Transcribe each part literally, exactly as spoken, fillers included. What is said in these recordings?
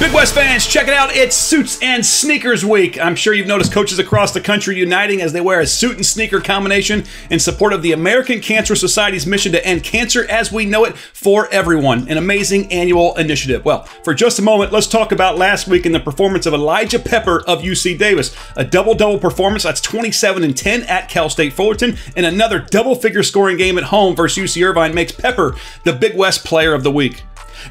Big West fans, check it out. It's Suits and Sneakers Week. I'm sure you've noticed coaches across the country uniting as they wear a suit and sneaker combination in support of the American Cancer Society's mission to end cancer as we know it for everyone, an amazing annual initiative. Well, for just a moment, let's talk about last week and the performance of Elijah Pepper of U C Davis. A double-double performance, that's twenty-seven and ten at Cal State Fullerton, and another double-figure scoring game at home versus U C Irvine makes Pepper the Big West Player of the Week.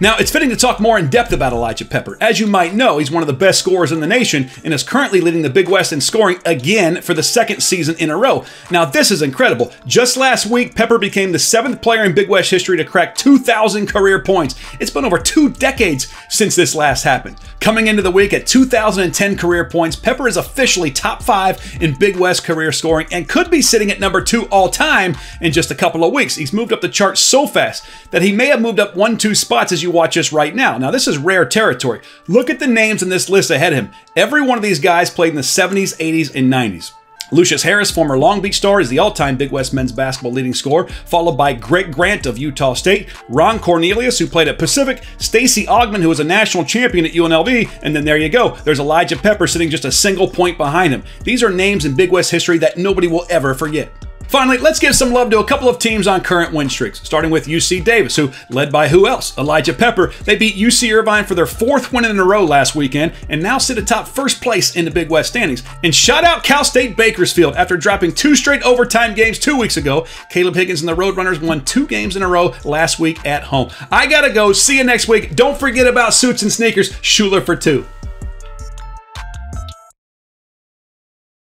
Now, it's fitting to talk more in depth about Elijah Pepper. As you might know, he's one of the best scorers in the nation and is currently leading the Big West in scoring again for the second season in a row. Now, this is incredible. Just last week, Pepper became the seventh player in Big West history to crack two thousand career points. It's been over two decades since this last happened. Coming into the week at two thousand ten career points, Pepper is officially top five in Big West career scoring and could be sitting at number two all time in just a couple of weeks. He's moved up the chart so fast that he may have moved up one, two spots as you watch us right now. Now, this is rare territory. Look at the names in this list ahead of him. Every one of these guys played in the seventies, eighties, and nineties. Lucius Harris, former Long Beach star, is the all-time Big West men's basketball leading scorer, followed by Greg Grant of Utah State, Ron Cornelius, who played at Pacific, Stacey Ogman, who was a national champion at U N L V, and then there you go. There's Elijah Pepper sitting just a single point behind him. These are names in Big West history that nobody will ever forget. Finally, let's give some love to a couple of teams on current win streaks, starting with U C Davis, who, led by who else? Elijah Pepper. They beat U C Irvine for their fourth win in a row last weekend and now sit atop first place in the Big West standings. And shout out Cal State Bakersfield. After dropping two straight overtime games two weeks ago, Caleb Higgins and the Roadrunners won two games in a row last week at home. I gotta go. See you next week. Don't forget about Suits and Sneakers. Schuler for two.